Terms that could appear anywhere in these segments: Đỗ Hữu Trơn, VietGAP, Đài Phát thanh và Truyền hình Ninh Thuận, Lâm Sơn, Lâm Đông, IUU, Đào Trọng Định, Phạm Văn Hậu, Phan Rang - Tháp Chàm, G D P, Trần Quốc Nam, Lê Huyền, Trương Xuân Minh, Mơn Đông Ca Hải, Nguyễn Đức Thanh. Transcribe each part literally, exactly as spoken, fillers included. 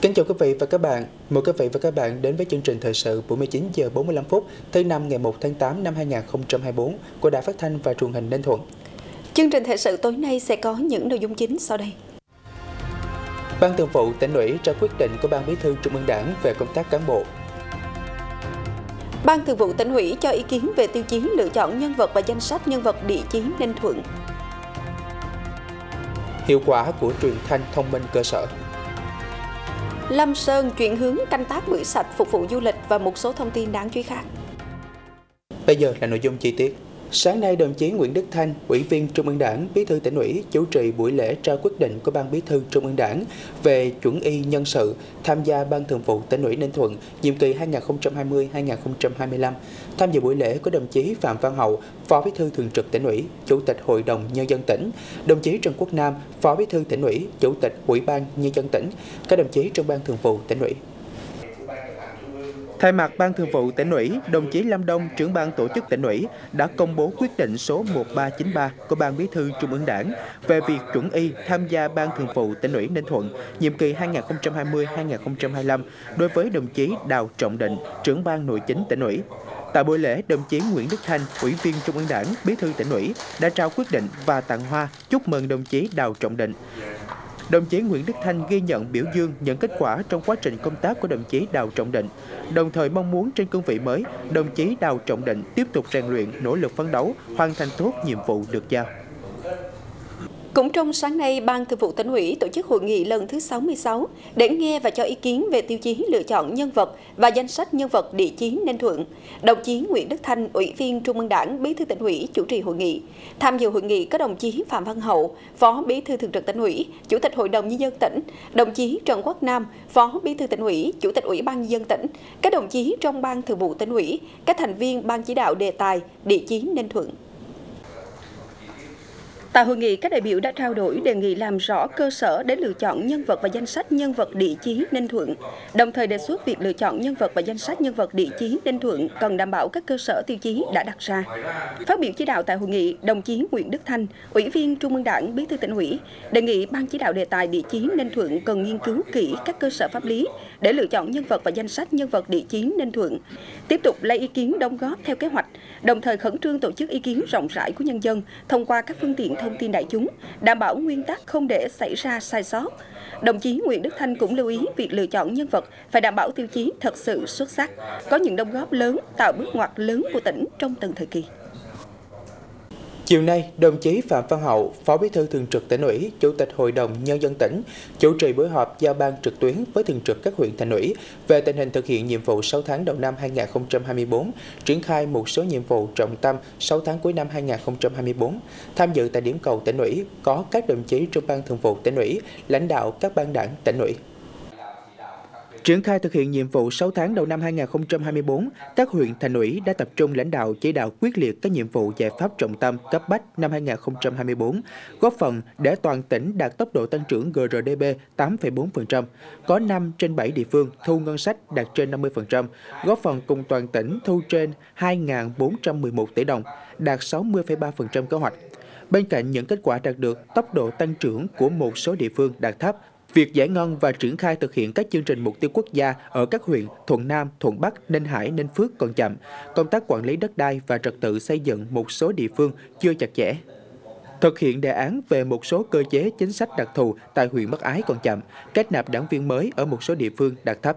Kính chào quý vị và các bạn. Mời quý vị và các bạn đến với chương trình thời sự buổi mười chín giờ bốn mươi lăm phút thứ năm ngày mùng một tháng tám năm hai nghìn không trăm hai mươi tư của Đài Phát thanh và Truyền hình Ninh Thuận. Chương trình thời sự tối nay sẽ có những nội dung chính sau đây. Ban Thường vụ Tỉnh ủy ra quyết định của Ban Bí thư Trung ương Đảng về công tác cán bộ. Ban Thường vụ Tỉnh ủy cho ý kiến về tiêu chí lựa chọn nhân vật và danh sách nhân vật địa chiến Ninh Thuận. Hiệu quả của truyền thanh thông minh cơ sở. Lâm Sơn chuyển hướng canh tác bưởi sạch phục vụ du lịch và một số thông tin đáng chú ý khác. Bây giờ là nội dung chi tiết. Sáng nay, đồng chí Nguyễn Đức Thanh, Ủy viên Trung ương Đảng, Bí thư Tỉnh ủy chủ trì buổi lễ trao quyết định của Ban Bí thư Trung ương Đảng về chuẩn y nhân sự tham gia Ban Thường vụ Tỉnh ủy Ninh Thuận nhiệm kỳ hai nghìn không trăm hai mươi đến hai nghìn không trăm hai mươi lăm. Tham dự buổi lễ có đồng chí Phạm Văn Hậu, Phó Bí thư Thường trực Tỉnh ủy, Chủ tịch Hội đồng Nhân dân tỉnh, đồng chí Trần Quốc Nam, Phó Bí thư Tỉnh ủy, Chủ tịch Ủy ban Nhân dân tỉnh, các đồng chí trong Ban Thường vụ Tỉnh ủy. Thay mặt Ban Thường vụ Tỉnh ủy, đồng chí Lâm Đông, trưởng ban tổ chức Tỉnh ủy, đã công bố quyết định số một ba chín ba của Ban Bí thư Trung ương Đảng về việc chuẩn y tham gia Ban Thường vụ Tỉnh ủy Ninh Thuận nhiệm kỳ hai nghìn không trăm hai mươi đến hai nghìn không trăm hai mươi lăm đối với đồng chí Đào Trọng Định, trưởng ban nội chính Tỉnh ủy. Tại buổi lễ, đồng chí Nguyễn Đức Thanh, Ủy viên Trung ương Đảng, Bí thư Tỉnh ủy đã trao quyết định và tặng hoa chúc mừng đồng chí Đào Trọng Định. Đồng chí Nguyễn Đức Thanh ghi nhận, biểu dương những kết quả trong quá trình công tác của đồng chí Đào Trọng Định, đồng thời mong muốn trên cương vị mới, đồng chí Đào Trọng Định tiếp tục rèn luyện, nỗ lực phấn đấu, hoàn thành tốt nhiệm vụ được giao. Cũng trong sáng nay, Ban Thường vụ Tỉnh ủy tổ chức hội nghị lần thứ sáu mươi sáu để nghe và cho ý kiến về tiêu chí lựa chọn nhân vật và danh sách nhân vật địa chiến Ninh Thuận. Đồng chí Nguyễn Đức Thanh, Ủy viên Trung ương Đảng, Bí thư Tỉnh ủy chủ trì hội nghị. Tham dự hội nghị có đồng chí Phạm Văn Hậu, Phó Bí thư Thường trực Tỉnh ủy, Chủ tịch Hội đồng Nhân dân tỉnh, đồng chí Trần Quốc Nam, Phó Bí thư Tỉnh ủy, Chủ tịch Ủy ban Nhân dân tỉnh, các đồng chí trong Ban Thường vụ Tỉnh ủy, các thành viên Ban chỉ đạo đề tài địa chiến Ninh Thuận. Tại hội nghị, các đại biểu đã trao đổi đề nghị làm rõ cơ sở để lựa chọn nhân vật và danh sách nhân vật địa chí Ninh Thuận, đồng thời đề xuất việc lựa chọn nhân vật và danh sách nhân vật địa chí Ninh Thuận cần đảm bảo các cơ sở tiêu chí đã đặt ra. Phát biểu chỉ đạo tại hội nghị, đồng chí Nguyễn Đức Thanh, Ủy viên Trung ương Đảng, Bí thư Tỉnh ủy, đề nghị Ban chỉ đạo đề tài địa chí Ninh Thuận cần nghiên cứu kỹ các cơ sở pháp lý để lựa chọn nhân vật và danh sách nhân vật địa chí Ninh Thuận, tiếp tục lấy ý kiến đóng góp theo kế hoạch, đồng thời khẩn trương tổ chức ý kiến rộng rãi của nhân dân thông qua các phương tiện thông tin đại chúng, đảm bảo nguyên tắc không để xảy ra sai sót. Đồng chí Nguyễn Đức Thanh cũng lưu ý việc lựa chọn nhân vật phải đảm bảo tiêu chí thật sự xuất sắc, có những đóng góp lớn, tạo bước ngoặt lớn của tỉnh trong từng thời kỳ. Chiều nay, đồng chí Phạm Văn Hậu, Phó Bí thư Thường trực Tỉnh ủy, Chủ tịch Hội đồng Nhân dân tỉnh, chủ trì buổi họp giao ban trực tuyến với thường trực các huyện thành ủy về tình hình thực hiện nhiệm vụ sáu tháng đầu năm hai nghìn không trăm hai mươi tư, triển khai một số nhiệm vụ trọng tâm sáu tháng cuối năm hai nghìn không trăm hai mươi tư. Tham dự tại điểm cầu Tỉnh ủy có các đồng chí trong Ban Thường vụ Tỉnh ủy, lãnh đạo các ban đảng Tỉnh ủy. Triển khai thực hiện nhiệm vụ sáu tháng đầu năm hai nghìn không trăm hai mươi tư, các huyện thành ủy đã tập trung lãnh đạo chỉ đạo quyết liệt các nhiệm vụ giải pháp trọng tâm cấp bách năm hai nghìn không trăm hai mươi tư, góp phần để toàn tỉnh đạt tốc độ tăng trưởng G D P tám phẩy bốn phần trăm, có năm trên bảy địa phương thu ngân sách đạt trên năm mươi phần trăm, góp phần cùng toàn tỉnh thu trên hai nghìn bốn trăm mười một tỷ đồng, đạt sáu mươi phẩy ba phần trăm kế hoạch. Bên cạnh những kết quả đạt được, tốc độ tăng trưởng của một số địa phương đạt thấp, việc giải ngân và triển khai thực hiện các chương trình mục tiêu quốc gia ở các huyện Thuận Nam, Thuận Bắc, Ninh Hải, Ninh Phước còn chậm. Công tác quản lý đất đai và trật tự xây dựng một số địa phương chưa chặt chẽ. Thực hiện đề án về một số cơ chế chính sách đặc thù tại huyện Bắc Ái còn chậm. Kết nạp đảng viên mới ở một số địa phương đạt thấp.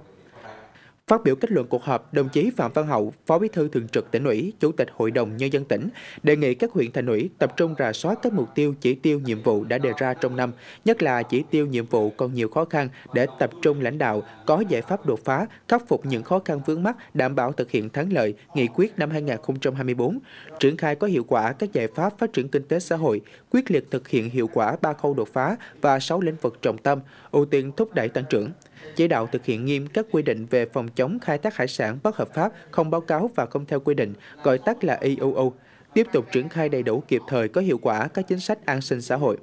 Phát biểu kết luận cuộc họp, đồng chí Phạm Văn Hậu, Phó Bí thư Thường trực Tỉnh ủy, Chủ tịch Hội đồng Nhân dân tỉnh, đề nghị các huyện thành ủy tập trung rà soát các mục tiêu, chỉ tiêu, nhiệm vụ đã đề ra trong năm, nhất là chỉ tiêu, nhiệm vụ còn nhiều khó khăn để tập trung lãnh đạo, có giải pháp đột phá, khắc phục những khó khăn vướng mắc, đảm bảo thực hiện thắng lợi nghị quyết năm hai nghìn không trăm hai mươi tư, triển khai có hiệu quả các giải pháp phát triển kinh tế xã hội, quyết liệt thực hiện hiệu quả ba khâu đột phá và sáu lĩnh vực trọng tâm, ưu tiên thúc đẩy tăng trưởng. Chỉ đạo thực hiện nghiêm các quy định về phòng chống khai thác hải sản bất hợp pháp, không báo cáo và không theo quy định, gọi tắt là I U U, tiếp tục triển khai đầy đủ, kịp thời, có hiệu quả các chính sách an sinh xã hội.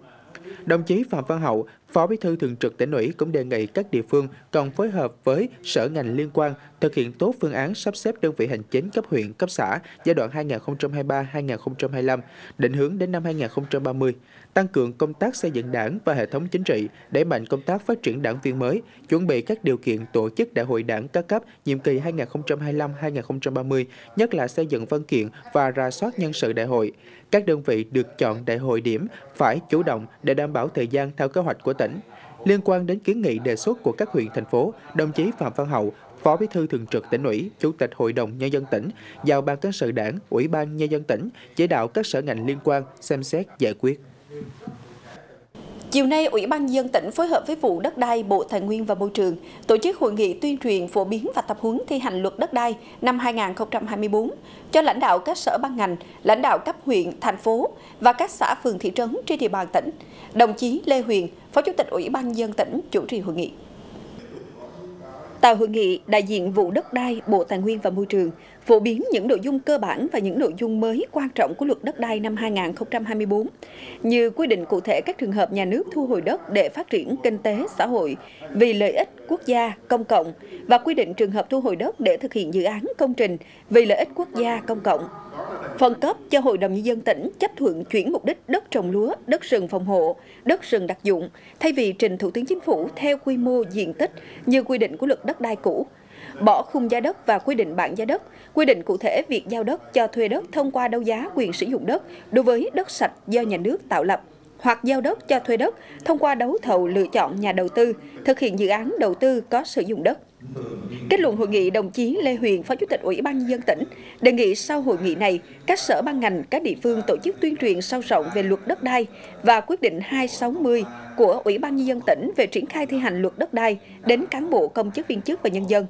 Đồng chí Phạm Văn Hậu, Phó Bí thư Thường trực Tỉnh ủy cũng đề nghị các địa phương cần phối hợp với sở ngành liên quan thực hiện tốt phương án sắp xếp đơn vị hành chính cấp huyện, cấp xã giai đoạn hai nghìn không trăm hai mươi ba đến hai nghìn không trăm hai mươi lăm, định hướng đến năm hai nghìn không trăm ba mươi, tăng cường công tác xây dựng Đảng và hệ thống chính trị, đẩy mạnh công tác phát triển đảng viên mới, chuẩn bị các điều kiện tổ chức Đại hội Đảng các cấp nhiệm kỳ hai nghìn không trăm hai mươi lăm đến hai nghìn không trăm ba mươi, nhất là xây dựng văn kiện và rà soát nhân sự đại hội. Các đơn vị được chọn đại hội điểm phải chủ động để đảm bảo thời gian theo kế hoạch của tỉnh. Liên quan đến kiến nghị đề xuất của các huyện, thành phố, đồng chí Phạm Văn Hậu, Phó Bí thư Thường trực Tỉnh ủy, Chủ tịch Hội đồng Nhân dân tỉnh, giao Ban Cán sự Đảng, Ủy ban Nhân dân tỉnh, chỉ đạo các sở ngành liên quan xem xét giải quyết. Chiều nay, Ủy ban Nhân dân tỉnh phối hợp với Vụ Đất đai, Bộ Tài nguyên và Môi trường tổ chức hội nghị tuyên truyền, phổ biến và tập huấn thi hành Luật Đất đai năm hai nghìn không trăm hai mươi bốn cho lãnh đạo các sở ban ngành, lãnh đạo cấp huyện, thành phố và các xã phường thị trấn trên địa bàn tỉnh. Đồng chí Lê Huyền, Phó Chủ tịch Ủy ban Nhân dân tỉnh chủ trì hội nghị. Tại hội nghị, đại diện Vụ Đất đai, Bộ Tài nguyên và Môi trường phổ biến những nội dung cơ bản và những nội dung mới quan trọng của Luật Đất đai năm hai nghìn không trăm hai mươi bốn, như quy định cụ thể các trường hợp nhà nước thu hồi đất để phát triển kinh tế, xã hội, vì lợi ích quốc gia, công cộng và quy định trường hợp thu hồi đất để thực hiện dự án, công trình vì lợi ích quốc gia, công cộng. Phân cấp cho Hội đồng Nhân dân tỉnh chấp thuận chuyển mục đích đất trồng lúa, đất rừng phòng hộ, đất rừng đặc dụng, thay vì trình Thủ tướng Chính phủ theo quy mô diện tích như quy định của Luật Đất đai cũ. Bỏ khung giá đất và quy định bảng giá đất, quy định cụ thể việc giao đất cho thuê đất thông qua đấu giá quyền sử dụng đất đối với đất sạch do nhà nước tạo lập, hoặc giao đất cho thuê đất thông qua đấu thầu lựa chọn nhà đầu tư, thực hiện dự án đầu tư có sử dụng đất. Kết luận hội nghị, đồng chí Lê Huyền, Phó Chủ tịch Ủy ban Nhân dân tỉnh đề nghị sau hội nghị này, các sở ban ngành, các địa phương tổ chức tuyên truyền sâu rộng về Luật Đất đai và quyết định hai trăm sáu mươi của Ủy ban Nhân dân tỉnh về triển khai thi hành Luật Đất đai đến cán bộ, công chức, viên chức và nhân dân.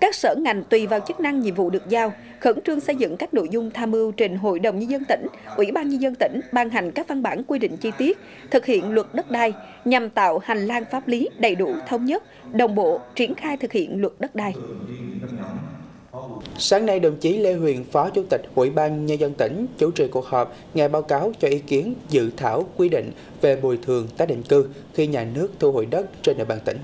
Các sở ngành tùy vào chức năng, nhiệm vụ được giao, khẩn trương xây dựng các nội dung tham mưu trình Hội đồng Nhân dân tỉnh, Ủy ban Nhân dân tỉnh ban hành các văn bản quy định chi tiết thực hiện Luật Đất đai nhằm tạo hành lang pháp lý đầy đủ, thống nhất, đồng bộ triển khai thực hiện Luật Đất đai. Sáng nay, đồng chí Lê Huyền, Phó Chủ tịch Ủy ban Nhân dân tỉnh chủ trì cuộc họp nghe báo cáo cho ý kiến dự thảo quy định về bồi thường tái định cư khi nhà nước thu hồi đất trên địa bàn tỉnh.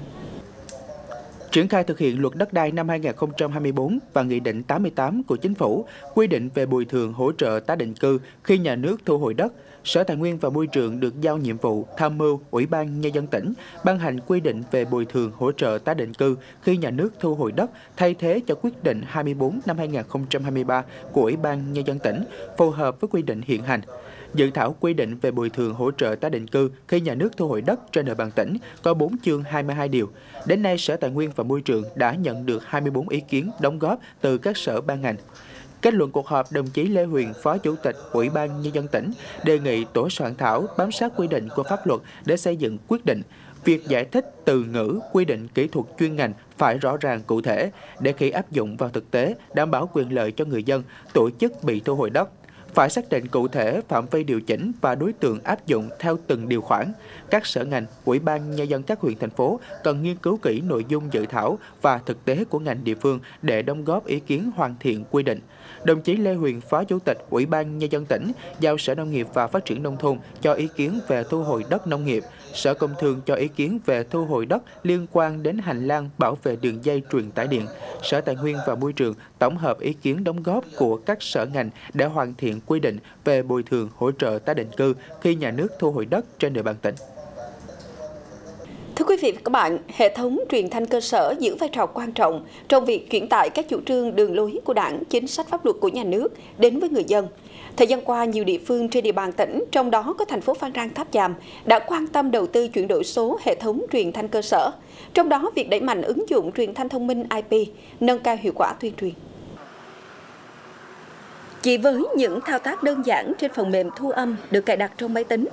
Triển khai thực hiện Luật Đất đai năm hai nghìn không trăm hai mươi bốn và Nghị định tám mươi tám của Chính phủ quy định về bồi thường hỗ trợ tái định cư khi nhà nước thu hồi đất, Sở Tài nguyên và Môi trường được giao nhiệm vụ tham mưu Ủy ban Nhân dân tỉnh ban hành quy định về bồi thường hỗ trợ tái định cư khi nhà nước thu hồi đất thay thế cho quyết định hai mươi tư năm hai nghìn không trăm hai mươi ba của Ủy ban Nhân dân tỉnh phù hợp với quy định hiện hành. Dự thảo quy định về bồi thường hỗ trợ tái định cư khi nhà nước thu hồi đất trên địa bàn tỉnh có bốn chương hai mươi hai điều. Đến nay, Sở Tài nguyên và Môi trường đã nhận được hai mươi tư ý kiến đóng góp từ các sở ban ngành. Kết luận cuộc họp, đồng chí Lê Huyền, Phó Chủ tịch Ủy ban Nhân dân tỉnh đề nghị tổ soạn thảo bám sát quy định của pháp luật để xây dựng quyết định. Việc giải thích từ ngữ, quy định kỹ thuật chuyên ngành phải rõ ràng cụ thể để khi áp dụng vào thực tế đảm bảo quyền lợi cho người dân, tổ chức bị thu hồi đất. Phải xác định cụ thể phạm vi điều chỉnh và đối tượng áp dụng theo từng điều khoản. Các sở ngành, Ủy ban Nhân dân các huyện, thành phố cần nghiên cứu kỹ nội dung dự thảo và thực tế của ngành địa phương để đóng góp ý kiến hoàn thiện quy định. Đồng chí Lê Huyền, Phó Chủ tịch Ủy ban Nhân dân tỉnh giao Sở Nông nghiệp và Phát triển Nông thôn cho ý kiến về thu hồi đất nông nghiệp, Sở Công Thương cho ý kiến về thu hồi đất liên quan đến hành lang bảo vệ đường dây truyền tải điện, Sở Tài nguyên và Môi trường tổng hợp ý kiến đóng góp của các sở ngành để hoàn thiện quy định về bồi thường hỗ trợ tái định cư khi nhà nước thu hồi đất trên địa bàn tỉnh. Thưa quý vị và các bạn, hệ thống truyền thanh cơ sở giữ vai trò quan trọng trong việc chuyển tải các chủ trương, đường lối của Đảng, chính sách pháp luật của nhà nước đến với người dân. Thời gian qua, nhiều địa phương trên địa bàn tỉnh, trong đó có thành phố Phan Rang - Tháp Chàm, đã quan tâm đầu tư chuyển đổi số hệ thống truyền thanh cơ sở. Trong đó, việc đẩy mạnh ứng dụng truyền thanh thông minh i pê, nâng cao hiệu quả tuyên truyền. Chỉ với những thao tác đơn giản trên phần mềm thu âm được cài đặt trong máy tính,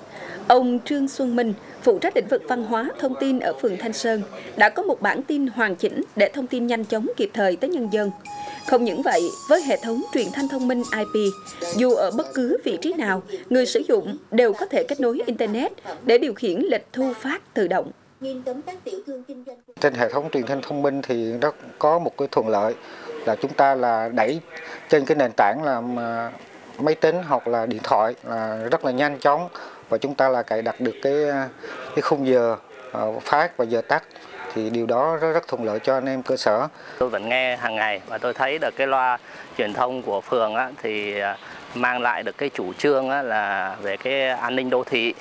ông Trương Xuân Minh, phụ trách lĩnh vực văn hóa thông tin ở phường Thanh Sơn, đã có một bản tin hoàn chỉnh để thông tin nhanh chóng kịp thời tới nhân dân. Không những vậy, với hệ thống truyền thanh thông minh i pê, dù ở bất cứ vị trí nào, người sử dụng đều có thể kết nối Internet để điều khiển lịch thu phát tự động. Trên hệ thống truyền thanh thông minh thì nó có một cái thuận lợi là chúng ta là đẩy trên cái nền tảng là máy tính hoặc là điện thoại là rất là nhanh chóng và chúng ta là cài đặt được cái cái khung giờ phát và giờ tắt, thì điều đó rất, rất thuận lợi cho anh em cơ sở. Tôi vẫn nghe hàng ngày và tôi thấy được cái loa truyền thông của phường á, thì mang lại được cái chủ trương á, là về cái an ninh đô thị,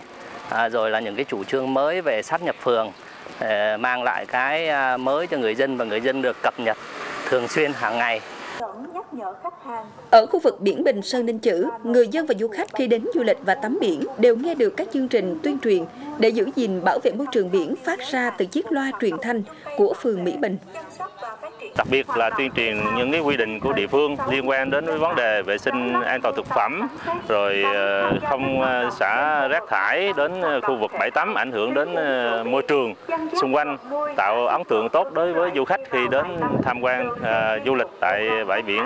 à, rồi là những cái chủ trương mới về sát nhập phường, à, mang lại cái mới cho người dân và người dân được cập nhật thường xuyên hàng ngày. Ở khu vực biển Bình Sơn Ninh Chữ, người dân và du khách khi đến du lịch và tắm biển đều nghe được các chương trình tuyên truyền để giữ gìn bảo vệ môi trường biển phát ra từ chiếc loa truyền thanh của phường Mỹ Bình. Đặc biệt là tuyên truyền những cái quy định của địa phương liên quan đến cái vấn đề vệ sinh an toàn thực phẩm, rồi không xả rác thải đến khu vực bãi tắm ảnh hưởng đến môi trường xung quanh, tạo ấn tượng tốt đối với du khách khi đến tham quan uh, du lịch tại bãi biển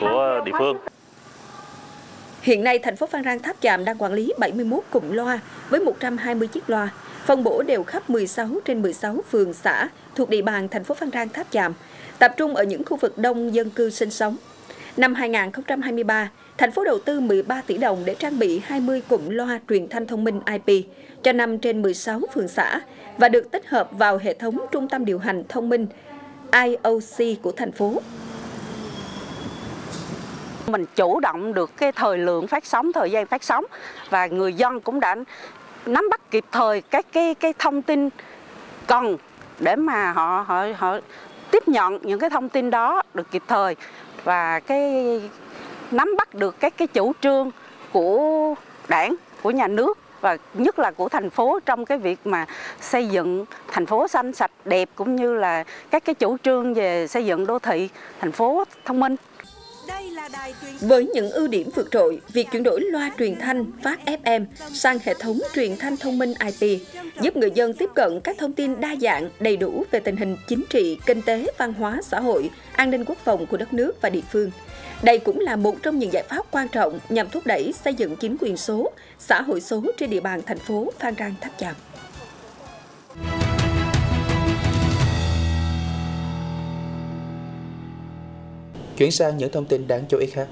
của địa phương. Hiện nay, thành phố Phan Rang Tháp Chàm đang quản lý bảy mươi mốt cụm loa với một trăm hai mươi chiếc loa, phân bổ đều khắp mười sáu trên mười sáu phường xã thuộc địa bàn thành phố Phan Rang Tháp Chàm, tập trung ở những khu vực đông dân cư sinh sống. Năm hai nghìn không trăm hai mươi ba, thành phố đầu tư mười ba tỷ đồng để trang bị hai mươi cụm loa truyền thanh thông minh i pê cho năm trên mười sáu phường xã và được tích hợp vào hệ thống trung tâm điều hành thông minh I U U của thành phố. Mình chủ động được cái thời lượng phát sóng, thời gian phát sóng, và người dân cũng đã nắm bắt kịp thời các cái cái thông tin cần để mà họ họ họ tiếp nhận những cái thông tin đó được kịp thời, và cái nắm bắt được các cái chủ trương của Đảng, của nhà nước và nhất là của thành phố trong cái việc mà xây dựng thành phố xanh sạch đẹp, cũng như là các cái chủ trương về xây dựng đô thị, thành phố thông minh. Với những ưu điểm vượt trội, việc chuyển đổi loa truyền thanh phát ép em sang hệ thống truyền thanh thông minh i pê giúp người dân tiếp cận các thông tin đa dạng, đầy đủ về tình hình chính trị, kinh tế, văn hóa, xã hội, an ninh quốc phòng của đất nước và địa phương. Đây cũng là một trong những giải pháp quan trọng nhằm thúc đẩy xây dựng chính quyền số, xã hội số trên địa bàn thành phố Phan Rang Tháp Chàm. Chuyển sang những thông tin đáng chú ý khác.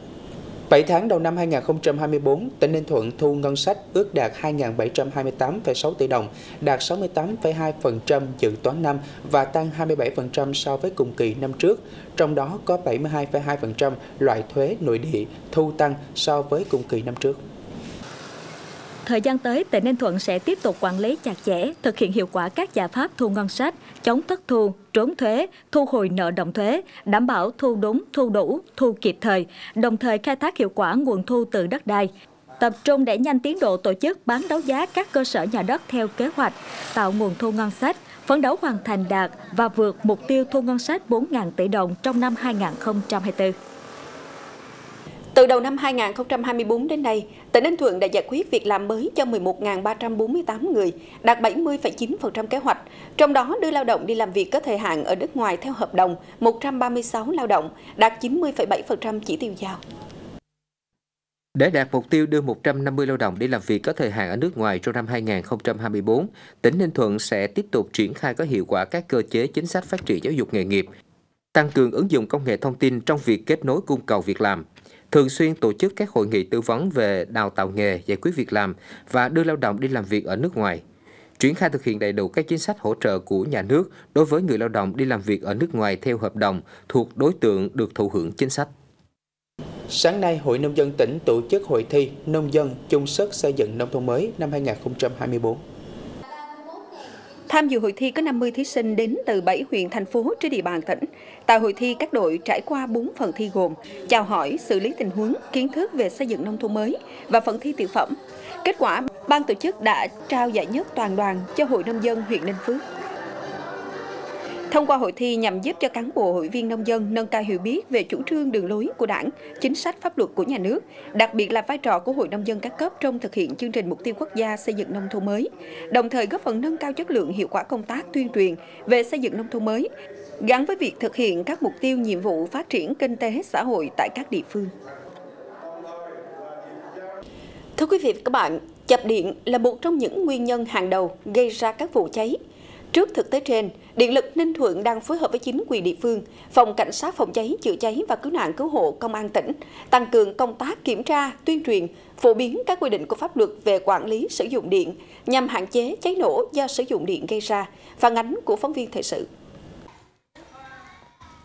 bảy tháng đầu năm hai nghìn không trăm hai mươi bốn, tỉnh Ninh Thuận thu ngân sách ước đạt hai nghìn bảy trăm hai mươi tám phẩy sáu tỷ đồng, đạt sáu mươi tám phẩy hai phần trăm dự toán năm và tăng hai mươi bảy phần trăm so với cùng kỳ năm trước. Trong đó có bảy mươi hai phẩy hai phần trăm loại thuế nội địa thu tăng so với cùng kỳ năm trước. Thời gian tới, tỉnh Ninh Thuận sẽ tiếp tục quản lý chặt chẽ, thực hiện hiệu quả các giải pháp thu ngân sách, chống thất thu, trốn thuế, thu hồi nợ động thuế, đảm bảo thu đúng, thu đủ, thu kịp thời, đồng thời khai thác hiệu quả nguồn thu từ đất đai. Tập trung đẩy nhanh tiến độ tổ chức bán đấu giá các cơ sở nhà đất theo kế hoạch, tạo nguồn thu ngân sách, phấn đấu hoàn thành đạt và vượt mục tiêu thu ngân sách bốn nghìn tỷ đồng trong năm hai nghìn không trăm hai mươi tư. Từ đầu năm hai nghìn không trăm hai mươi bốn đến nay, tỉnh Ninh Thuận đã giải quyết việc làm mới cho mười một nghìn ba trăm bốn mươi tám người, đạt bảy mươi phẩy chín phần trăm kế hoạch. Trong đó, đưa lao động đi làm việc có thời hạn ở nước ngoài theo hợp đồng một trăm ba mươi sáu lao động, đạt chín mươi phẩy bảy phần trăm chỉ tiêu giao. Để đạt mục tiêu đưa một trăm năm mươi lao động đi làm việc có thời hạn ở nước ngoài trong năm hai nghìn không trăm hai mươi bốn, tỉnh Ninh Thuận sẽ tiếp tục triển khai có hiệu quả các cơ chế chính sách phát triển giáo dục nghề nghiệp, tăng cường ứng dụng công nghệ thông tin trong việc kết nối cung cầu việc làm, thường xuyên tổ chức các hội nghị tư vấn về đào tạo nghề, giải quyết việc làm và đưa lao động đi làm việc ở nước ngoài, triển khai thực hiện đầy đủ các chính sách hỗ trợ của nhà nước đối với người lao động đi làm việc ở nước ngoài theo hợp đồng thuộc đối tượng được thụ hưởng chính sách. Sáng nay, Hội Nông dân tỉnh tổ chức hội thi Nông dân chung sức xây dựng nông thôn mới năm hai nghìn không trăm hai mươi bốn. Tham dự hội thi có năm mươi thí sinh đến từ bảy huyện, thành phố trên địa bàn tỉnh. Tại hội thi, các đội trải qua bốn phần thi gồm chào hỏi, xử lý tình huống, kiến thức về xây dựng nông thôn mới và phần thi tiểu phẩm. Kết quả, ban tổ chức đã trao giải nhất toàn đoàn cho Hội Nông dân huyện Ninh Phước. Thông qua hội thi nhằm giúp cho cán bộ hội viên nông dân nâng cao hiểu biết về chủ trương đường lối của Đảng, chính sách pháp luật của nhà nước, đặc biệt là vai trò của Hội Nông dân các cấp trong thực hiện chương trình mục tiêu quốc gia xây dựng nông thôn mới, đồng thời góp phần nâng cao chất lượng hiệu quả công tác tuyên truyền về xây dựng nông thôn mới, gắn với việc thực hiện các mục tiêu nhiệm vụ phát triển kinh tế xã hội tại các địa phương. Thưa quý vị và các bạn, chập điện là một trong những nguyên nhân hàng đầu gây ra các vụ cháy. Trước thực tế trên, Điện lực Ninh Thuận đang phối hợp với chính quyền địa phương, Phòng Cảnh sát phòng cháy, chữa cháy và cứu nạn cứu hộ Công an tỉnh tăng cường công tác kiểm tra, tuyên truyền, phổ biến các quy định của pháp luật về quản lý sử dụng điện nhằm hạn chế cháy nổ do sử dụng điện gây ra. Phản ánh của phóng viên thời sự.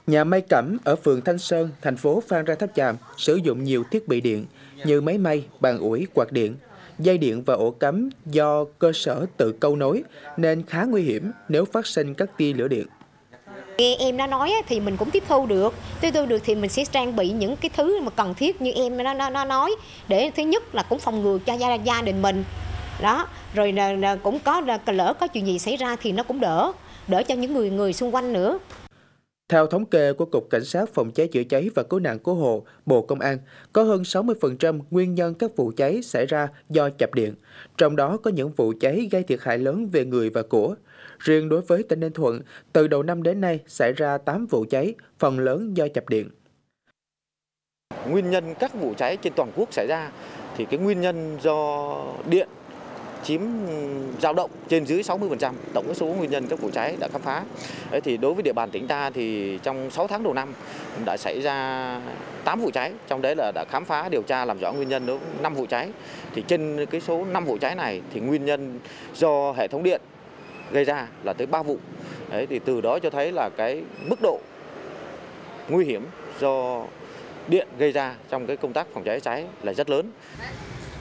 Nhà may cẩm ở phường Thanh Sơn, thành phố Phan Rang - Tháp Chàm sử dụng nhiều thiết bị điện như máy may, bàn ủi, quạt điện, dây điện và ổ cắm do cơ sở tự câu nối nên khá nguy hiểm nếu phát sinh các tia lửa điện. Nghe em nó nói thì mình cũng tiếp thu được, tiếp thu được thì mình sẽ trang bị những cái thứ mà cần thiết như em nó nó nói để thứ nhất là cũng phòng ngừa cho gia, gia đình mình đó, rồi là, là cũng có là, lỡ có chuyện gì xảy ra thì nó cũng đỡ đỡ cho những người người xung quanh nữa. Theo thống kê của Cục Cảnh sát Phòng cháy chữa cháy và Cứu nạn Cứu hộ, Bộ Công an, có hơn sáu mươi phần trăm nguyên nhân các vụ cháy xảy ra do chập điện. Trong đó có những vụ cháy gây thiệt hại lớn về người và của. Riêng đối với tỉnh Ninh Thuận, từ đầu năm đến nay xảy ra tám vụ cháy, phần lớn do chập điện. Nguyên nhân các vụ cháy trên toàn quốc xảy ra thì cái nguyên nhân do điện chiếm dao động trên dưới sáu mươi phần trăm tổng số nguyên nhân các vụ cháy đã khám phá. Đấy thì đối với địa bàn tỉnh ta thì trong sáu tháng đầu năm đã xảy ra tám vụ cháy, trong đấy là đã khám phá điều tra làm rõ nguyên nhân đối với năm vụ cháy. Thì trên cái số năm vụ cháy này thì nguyên nhân do hệ thống điện gây ra là tới ba vụ. Đấy thì từ đó cho thấy là cái mức độ nguy hiểm do điện gây ra trong cái công tác phòng cháy cháy là rất lớn.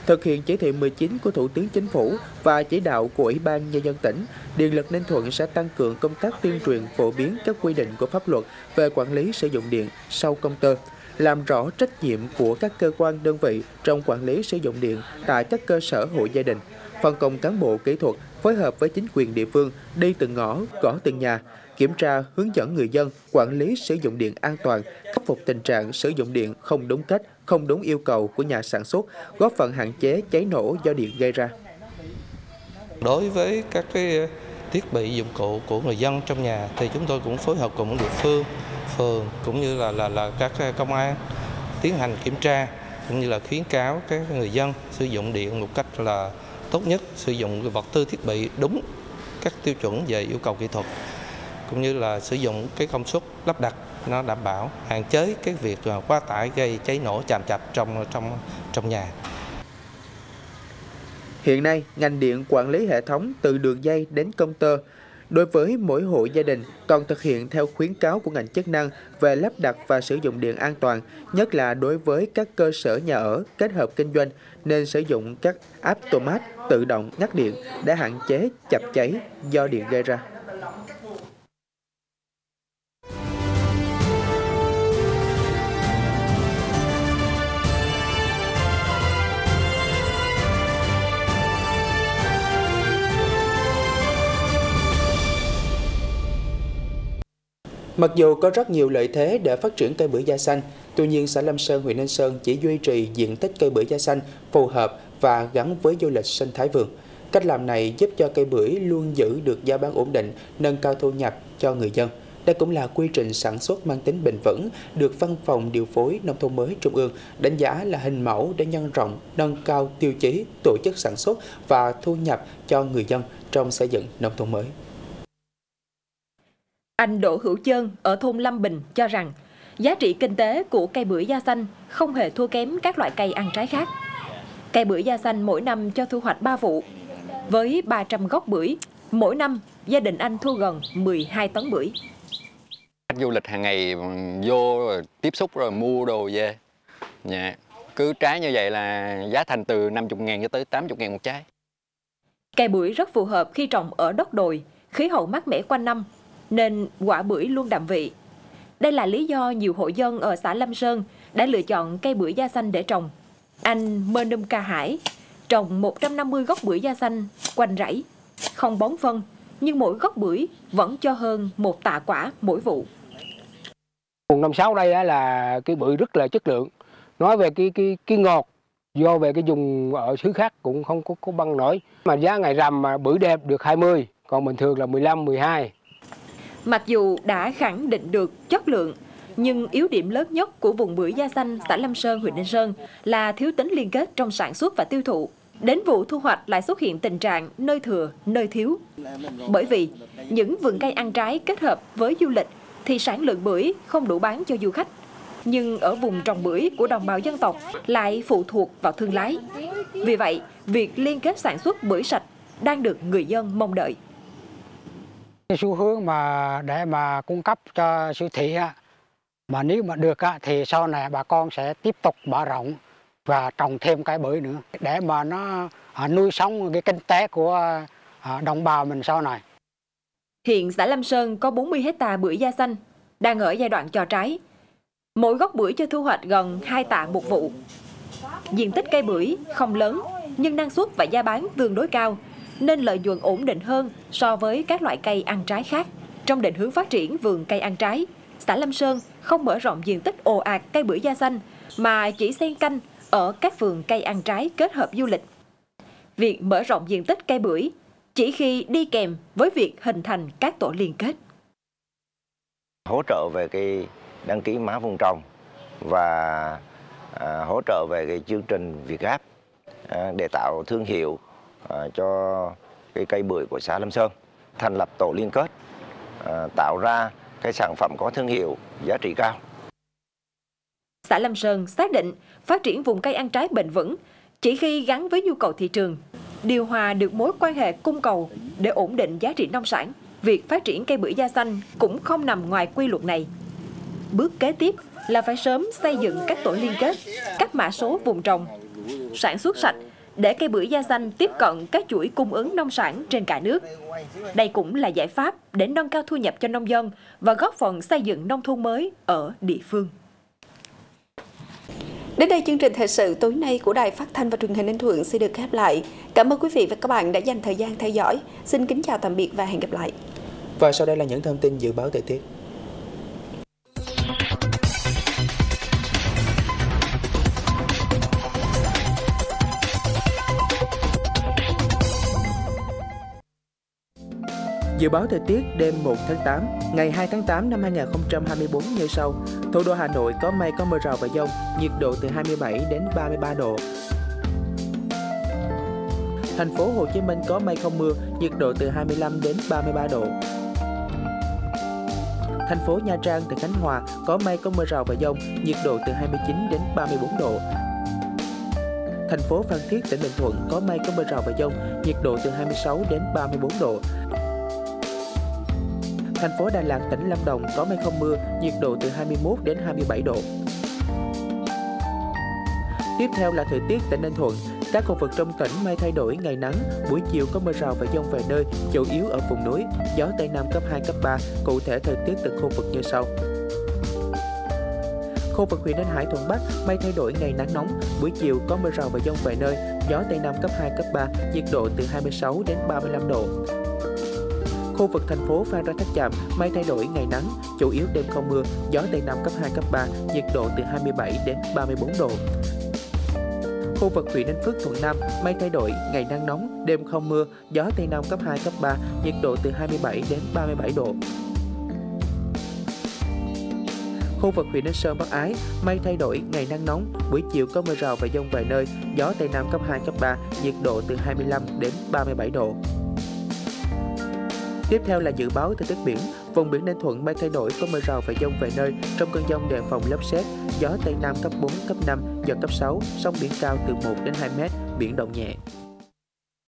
Thực hiện chỉ thị mười chín của Thủ tướng Chính phủ và chỉ đạo của Ủy ban Nhân dân tỉnh, Điện lực Ninh Thuận sẽ tăng cường công tác tuyên truyền phổ biến các quy định của pháp luật về quản lý sử dụng điện sau công tơ, làm rõ trách nhiệm của các cơ quan đơn vị trong quản lý sử dụng điện tại các cơ sở hộ gia đình, phân công cán bộ kỹ thuật phối hợp với chính quyền địa phương đi từng ngõ, gõ từng nhà, kiểm tra hướng dẫn người dân quản lý sử dụng điện an toàn, khắc phục tình trạng sử dụng điện không đúng cách, không đúng yêu cầu của nhà sản xuất, góp phần hạn chế cháy nổ do điện gây ra. Đối với các cái thiết bị dụng cụ của người dân trong nhà thì chúng tôi cũng phối hợp cùng địa phương, phường cũng như là là là các công an tiến hành kiểm tra cũng như là khuyến cáo các người dân sử dụng điện một cách là tốt nhất, sử dụng vật tư thiết bị đúng các tiêu chuẩn về yêu cầu kỹ thuật, cũng như là sử dụng cái công suất lắp đặt nó đảm bảo, hạn chế cái việc quá tải gây cháy nổ chàm chạp trong trong trong nhà. Hiện nay, ngành điện quản lý hệ thống từ đường dây đến công tơ. Đối với mỗi hộ gia đình, còn thực hiện theo khuyến cáo của ngành chức năng về lắp đặt và sử dụng điện an toàn, nhất là đối với các cơ sở nhà ở kết hợp kinh doanh nên sử dụng các automat tự động ngắt điện để hạn chế chập cháy do điện gây ra. Mặc dù có rất nhiều lợi thế để phát triển cây bưởi da xanh, tuy nhiên xã Lâm Sơn, huyện Ninh Sơn chỉ duy trì diện tích cây bưởi da xanh phù hợp và gắn với du lịch sinh thái vườn. Cách làm này giúp cho cây bưởi luôn giữ được giá bán ổn định, nâng cao thu nhập cho người dân. Đây cũng là quy trình sản xuất mang tính bền vững, được Văn phòng Điều phối Nông thôn mới Trung ương đánh giá là hình mẫu để nhân rộng, nâng cao tiêu chí, tổ chức sản xuất và thu nhập cho người dân trong xây dựng nông thôn mới. Anh Đỗ Hữu Trơn ở thôn Lâm Bình cho rằng giá trị kinh tế của cây bưởi da xanh không hề thua kém các loại cây ăn trái khác. Cây bưởi da xanh mỗi năm cho thu hoạch ba vụ. Với ba trăm gốc bưởi, mỗi năm gia đình anh thu gần mười hai tấn bưởi. Khách du lịch hàng ngày vô rồi tiếp xúc rồi mua đồ về. Dạ. Cứ trái như vậy là giá thành từ năm mươi nghìn cho tới tám mươi nghìn một trái. Cây bưởi rất phù hợp khi trồng ở đất đồi, khí hậu mát mẻ quanh năm, nên quả bưởi luôn đậm vị. Đây là lý do nhiều hộ dân ở xã Lâm Sơn đã lựa chọn cây bưởi da xanh để trồng. Anh Mơn Đông Ca Hải trồng một trăm năm mươi gốc bưởi da xanh quanh rẫy, không bón phân, nhưng mỗi gốc bưởi vẫn cho hơn một tạ quả mỗi vụ. Vùng năm sáu đây là cái bưởi rất là chất lượng. Nói về cái cái cái ngọt, do về cái dùng ở xứ khác cũng không có, có băng nổi. Mà giá ngày rằm mà bưởi đẹp được hai mươi, còn bình thường là mười lăm, mười hai. Mặc dù đã khẳng định được chất lượng, nhưng yếu điểm lớn nhất của vùng bưởi da xanh xã Lâm Sơn, huyện Ninh Sơn là thiếu tính liên kết trong sản xuất và tiêu thụ. Đến vụ thu hoạch lại xuất hiện tình trạng nơi thừa, nơi thiếu. Bởi vì những vườn cây ăn trái kết hợp với du lịch thì sản lượng bưởi không đủ bán cho du khách. Nhưng ở vùng trồng bưởi của đồng bào dân tộc lại phụ thuộc vào thương lái. Vì vậy, việc liên kết sản xuất bưởi sạch đang được người dân mong đợi. Xu hướng mà để mà cung cấp cho siêu thị, mà nếu mà được thì sau này bà con sẽ tiếp tục mở rộng và trồng thêm cái bưởi nữa để mà nó nuôi sống cái kinh tế của đồng bào mình sau này. Hiện xã Lâm Sơn có bốn mươi héc ta bưởi da xanh, đang ở giai đoạn cho trái. Mỗi gốc bưởi cho thu hoạch gần hai tạ một vụ. Diện tích cây bưởi không lớn nhưng năng suất và giá bán tương đối cao nên lợi nhuận ổn định hơn so với các loại cây ăn trái khác. Trong định hướng phát triển vườn cây ăn trái, xã Lâm Sơn không mở rộng diện tích ồ ạt cây bưởi da xanh mà chỉ xen canh ở các vườn cây ăn trái kết hợp du lịch. Việc mở rộng diện tích cây bưởi chỉ khi đi kèm với việc hình thành các tổ liên kết. Hỗ trợ về cái đăng ký mã vùng trồng và à, hỗ trợ về cái chương trình VietGAP à, để tạo thương hiệu à, cho cái cây bưởi của xã Lâm Sơn, thành lập tổ liên kết, à, tạo ra cái sản phẩm có thương hiệu giá trị cao. Xã Lâm Sơn xác định phát triển vùng cây ăn trái bền vững chỉ khi gắn với nhu cầu thị trường, điều hòa được mối quan hệ cung cầu để ổn định giá trị nông sản. Việc phát triển cây bưởi da xanh cũng không nằm ngoài quy luật này. Bước kế tiếp là phải sớm xây dựng các tổ liên kết, các mã số vùng trồng, sản xuất sạch để cây bưởi da xanh tiếp cận các chuỗi cung ứng nông sản trên cả nước. Đây cũng là giải pháp để nâng cao thu nhập cho nông dân và góp phần xây dựng nông thôn mới ở địa phương. Đến đây chương trình thời sự tối nay của Đài Phát thanh và Truyền hình Ninh Thuận sẽ được khép lại. Cảm ơn quý vị và các bạn đã dành thời gian theo dõi. Xin kính chào tạm biệt và hẹn gặp lại. Và sau đây là những thông tin dự báo thời tiết. Dự báo thời tiết đêm một tháng tám, ngày hai tháng tám năm hai nghìn không trăm hai mươi bốn như sau. Thủ đô Hà Nội có mây, có mưa rào và dông, nhiệt độ từ hai mươi bảy đến ba mươi ba độ. Thành phố Hồ Chí Minh có mây không mưa, nhiệt độ từ hai mươi lăm đến ba mươi ba độ. Thành phố Nha Trang từ Khánh Hòa có mây, có mưa rào và dông, nhiệt độ từ hai mươi chín đến ba mươi bốn độ. Thành phố Phan Thiết tỉnh Bình Thuận có mây, có mưa rào và dông, nhiệt độ từ hai mươi sáu đến ba mươi bốn độ. Thành phố Đà Lạt, tỉnh Lâm Đồng có mây không mưa, nhiệt độ từ hai mươi mốt đến hai mươi bảy độ. Tiếp theo là thời tiết tỉnh Ninh Thuận. Các khu vực trong tỉnh mây thay đổi, ngày nắng, buổi chiều có mưa rào và dông vài nơi, chủ yếu ở vùng núi, gió Tây Nam cấp hai, cấp ba, cụ thể thời tiết từng khu vực như sau. Khu vực huyện Ninh Hải, Thuận Bắc, mây thay đổi, ngày nắng nóng, buổi chiều có mưa rào và dông vài nơi, gió Tây Nam cấp hai, cấp ba, nhiệt độ từ hai mươi sáu đến ba mươi lăm độ. Khu vực thành phố Phan Rang - Tháp Chàm, mây thay đổi, ngày nắng, chủ yếu đêm không mưa, gió Tây Nam cấp hai, cấp ba, nhiệt độ từ hai mươi bảy đến ba mươi bốn độ. Khu vực huyện Ninh Phước, Thuận Nam, mây thay đổi, ngày nắng nóng, đêm không mưa, gió Tây Nam cấp hai, cấp ba, nhiệt độ từ hai mươi bảy đến ba mươi bảy độ. Khu vực huyện Ninh Sơn, Bắc Ái, mây thay đổi, ngày nắng nóng, buổi chiều có mưa rào và dông vài nơi, gió Tây Nam cấp hai, cấp ba, nhiệt độ từ hai mươi lăm đến ba mươi bảy độ. Tiếp theo là dự báo thời tiết biển. Vùng biển Ninh Thuận mây thay đổi, có mưa rào và dông vài nơi, trong cơn dông đề phòng lốc sét, gió Tây Nam cấp bốn, cấp năm, giật cấp sáu, sóng biển cao từ một đến hai mét, biển động nhẹ.